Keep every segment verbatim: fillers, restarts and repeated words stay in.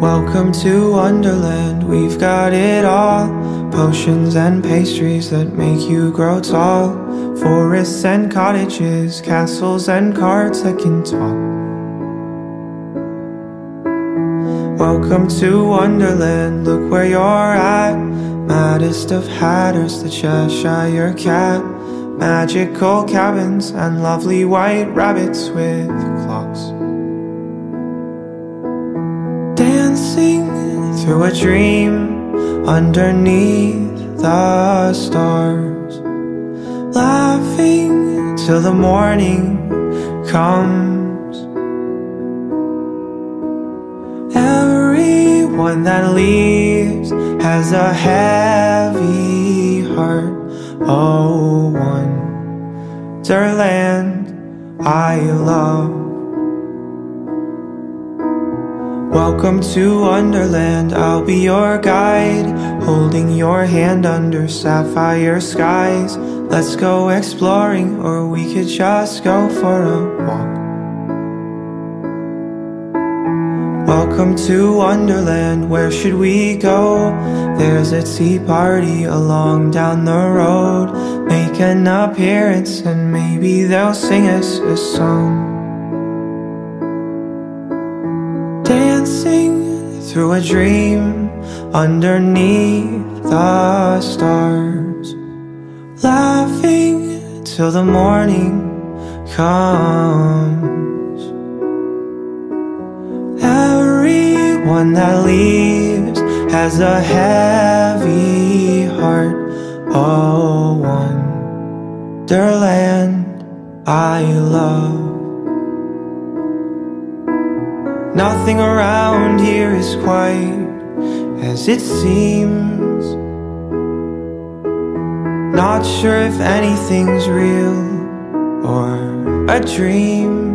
Welcome to Wonderland, we've got it all. Potions and pastries that make you grow tall. Forests and cottages, castles and cards that can talk. Welcome to Wonderland, look where you're at. Maddest of hatters, the Cheshire Cat. Magical cabins and lovely white rabbits with clocks. Dancing through a dream underneath the stars, laughing till the morning comes. Everyone that leaves has a heavy heart. Oh, Wonderland, I love. Welcome to Wonderland, I'll be your guide, holding your hand under sapphire skies. Let's go exploring, or we could just go for a walk. Welcome to Wonderland, where should we go? There's a tea party along down the road. Make an appearance and maybe they'll sing us a song. Dancing through a dream underneath the stars, laughing till the morning comes. Everyone that leaves has a heavy heart. Oh, Wonderland, I love. Nothing around here is quite as it seems. Not sure if anything's real or a dream.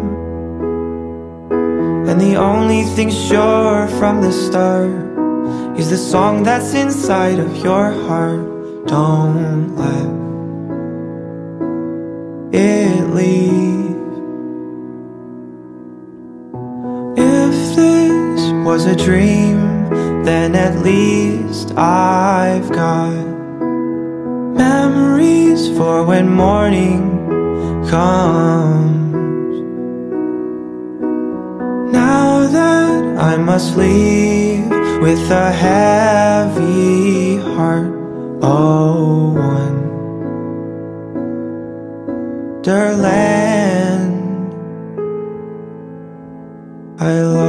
And the only thing sure from the start is the song that's inside of your heart. Don't let it leave. Was a dream, then at least I've got memories for when morning comes. Now that I must leave with a heavy heart, oh, Wonderland, I love.